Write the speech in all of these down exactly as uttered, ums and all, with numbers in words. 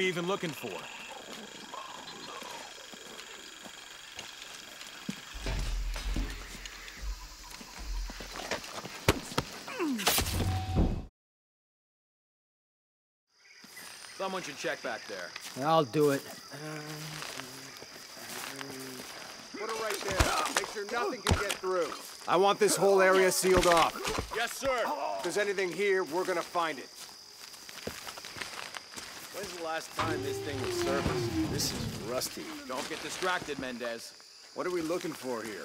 we even looking for? Someone should check back there. I'll do it. Put it right there. Make sure nothing can get through. I want this whole area sealed off. Yes, sir. If there's anything here, we're gonna find it. When's the last time this thing was serviced? This is rusty. Don't get distracted, Mendez. What are we looking for here?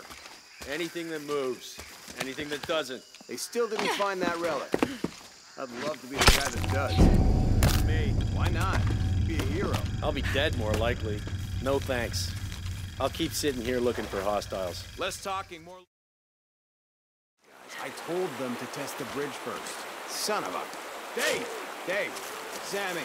Anything that moves. Anything that doesn't. They still didn't find that relic. I'd love to be the guy that does. Me. Why not? Be a hero. I'll be dead more likely. No thanks. I'll keep sitting here looking for hostiles. Less talking, more... Guys, I told them to test the bridge first. Son of a... Dave! Dave! Sammy!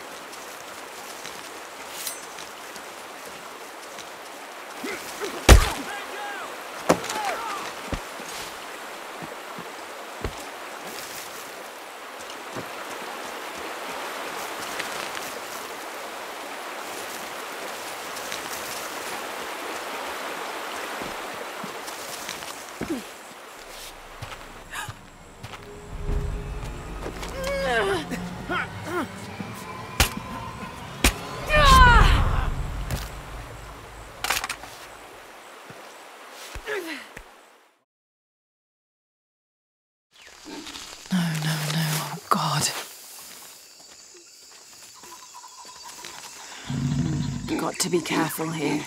Got to be careful here.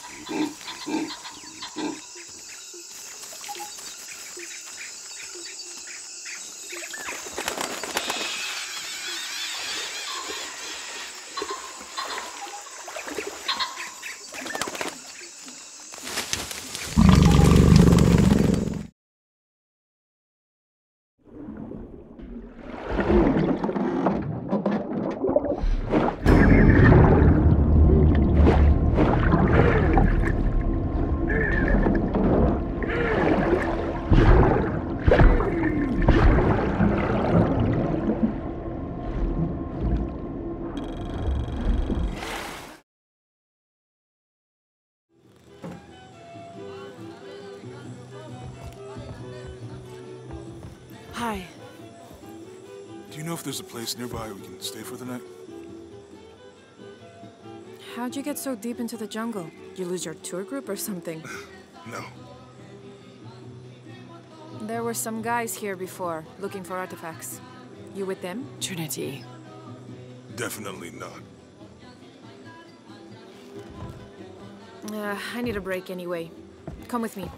Hi. Do you know if there's a place nearby we can stay for the night? How'd you get so deep into the jungle? You lose your tour group or something? No. There were some guys here before, looking for artifacts. You with them? Trinity. Definitely not. Uh, I need a break anyway. Come with me.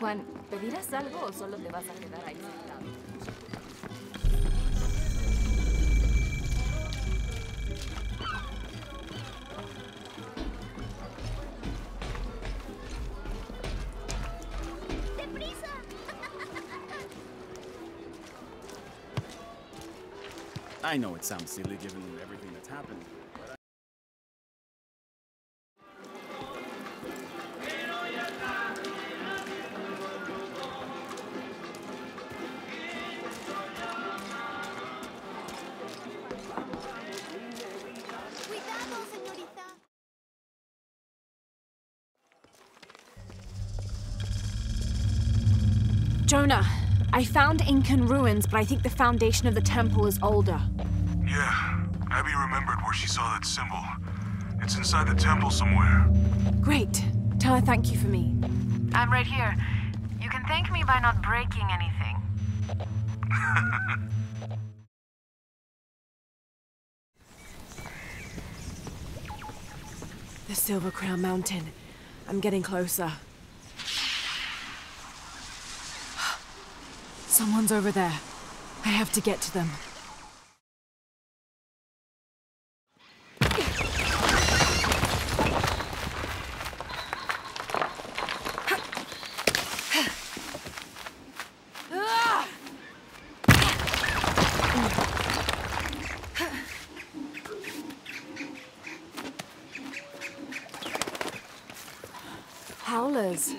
Juan, ¿pedirás algo o solo te vas a quedar ahí sentado? ¡Deprisa! I know it sounds silly given everything that's happened. Jonah, I found Incan ruins, but I think the foundation of the temple is older. Yeah, Abby remembered where she saw that symbol. It's inside the temple somewhere. Great. Tell her thank you for me. I'm right here. You can thank me by not breaking anything. The Silver Crown Mountain. I'm getting closer. Someone's over there. I have to get to them. howlers.